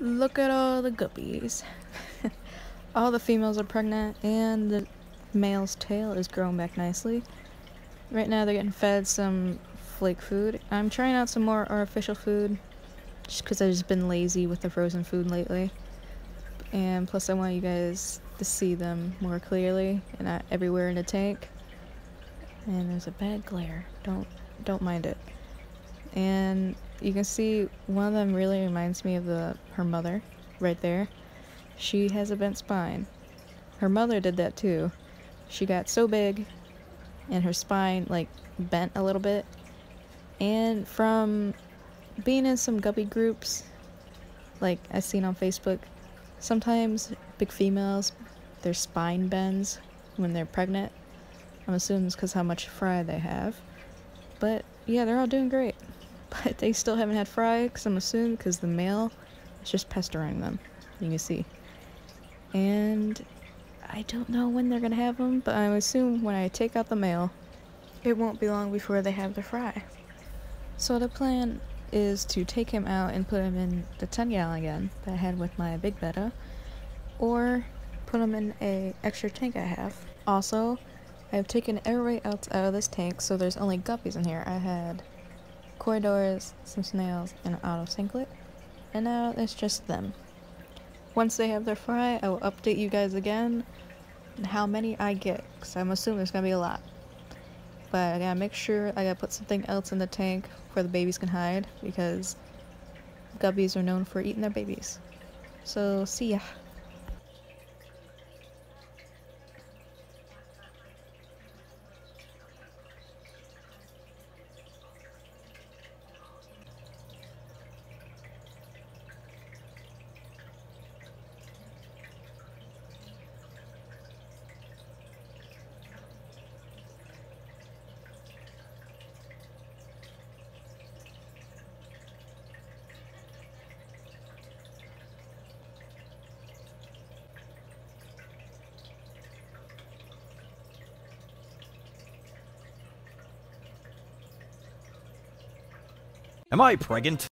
Look at all the guppies. All the females are pregnant and the male's tail is growing back nicely. Right now they're getting fed some flake food. I'm trying out some more artificial food just because I've just been lazy with the frozen food lately. And plus I want you guys to see them more clearly and not everywhere in the tank. And there's a bad glare. Don't mind it. And you can see one of them really reminds me of her mother right there. She has a bent spine. Her mother did that too. She got so big and her spine like bent a little bit. And from being in some guppy groups like I've seen on Facebook, sometimes big females, their spine bends when they're pregnant. I'm assuming it's because how much fry they have. But yeah, they're all doing great. But they still haven't had fry, because I'm assuming because the male is just pestering them, you can see. And I don't know when they're going to have them, but I assume when I take out the male, it won't be long before they have the fry. So the plan is to take him out and put him in the 10-gallon gun that I had with my big betta, or put him in an extra tank I have. Also, I've taken everybody else out of this tank, so there's only guppies in here. I had corridors, some snails, and an auto sinklet, and now it's just them. Once they have their fry, I will update you guys again on how many I get, because I'm assuming there's gonna be a lot. But I gotta make sure I gotta put something else in the tank where the babies can hide, because guppies are known for eating their babies. So see ya. Am I pregnant?